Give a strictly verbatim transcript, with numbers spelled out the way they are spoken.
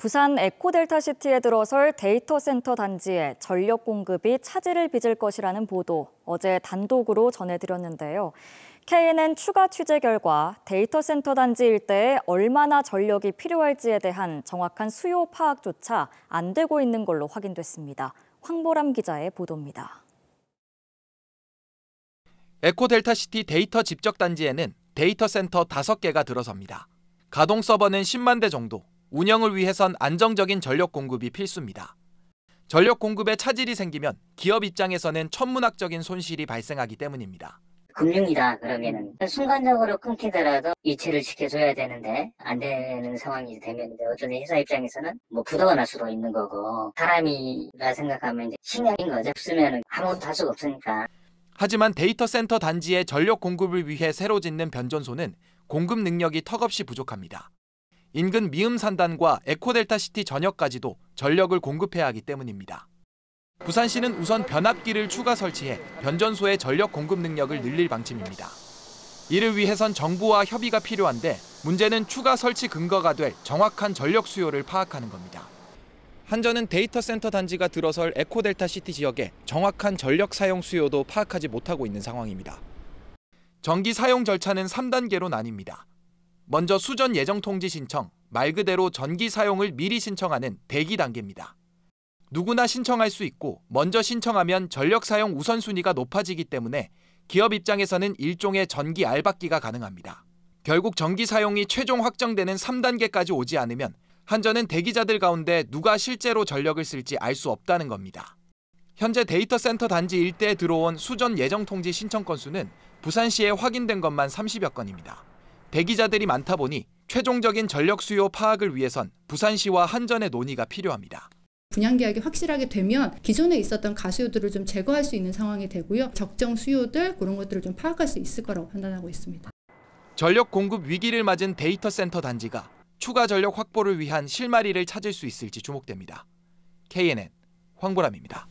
부산 에코델타시티에 들어설 데이터센터 단지에 전력 공급이 차질을 빚을 것이라는 보도, 어제 단독으로 전해드렸는데요. 케이엔엔 추가 취재 결과 데이터센터 단지 일대에 얼마나 전력이 필요할지에 대한 정확한 수요 파악조차 안 되고 있는 걸로 확인됐습니다. 황보람 기자의 보도입니다. 에코델타시티 데이터 집적 단지에는 데이터센터 다섯 개가 들어섭니다. 가동 서버는 십만 대 정도, 운영을 위해선 안정적인 전력 공급이 필수입니다. 전력 공급에 차질이 생기면 기업 입장에서는 천문학적인 손실이 발생하기 때문입니다. 금융이다 그러면은 순간적으로 끊기더라도 이체를 시켜줘야 되는데 안 되는 상황이 되면 어쩌면 회사 입장에서는 뭐 부도가 날 수도 있는 거고, 사람이라 생각하면 이제 식량인 거죠. 없으면 아무것도 할 수가 없으니까. 하지만 데이터센터 단지의 전력 공급을 위해 새로 짓는 변전소는 공급 능력이 턱없이 부족합니다. 인근 미음산단과 에코델타시티 전역까지도 전력을 공급해야 하기 때문입니다. 부산시는 우선 변압기를 추가 설치해 변전소의 전력 공급 능력을 늘릴 방침입니다. 이를 위해선 정부와 협의가 필요한데, 문제는 추가 설치 근거가 될 정확한 전력 수요를 파악하는 겁니다. 한전은 데이터센터 단지가 들어설 에코델타시티 지역의 정확한 전력 사용 수요도 파악하지 못하고 있는 상황입니다. 전기 사용 절차는 삼 단계로 나뉩니다. 먼저 수전 예정 통지 신청, 말 그대로 전기 사용을 미리 신청하는 대기 단계입니다. 누구나 신청할 수 있고, 먼저 신청하면 전력 사용 우선순위가 높아지기 때문에 기업 입장에서는 일종의 전기 알박기가 가능합니다. 결국 전기 사용이 최종 확정되는 삼 단계까지 오지 않으면 한전은 대기자들 가운데 누가 실제로 전력을 쓸지 알 수 없다는 겁니다. 현재 데이터센터 단지 일대에 들어온 수전 예정 통지 신청 건수는 부산시에 확인된 것만 삼십여 건입니다. 대기자들이 많다 보니 최종적인 전력 수요 파악을 위해선 부산시와 한전의 논의가 필요합니다. 분양 계약이 확실하게 되면 기존에 있었던 가수요들을 좀 제거할 수 있는 상황이 되고요. 적정 수요들, 그런 것들을 좀 파악할 수 있을 거라고 판단하고 있습니다. 전력 공급 위기를 맞은 데이터센터 단지가 추가 전력 확보를 위한 실마리를 찾을 수 있을지 주목됩니다. 케이엔엔 황보람입니다.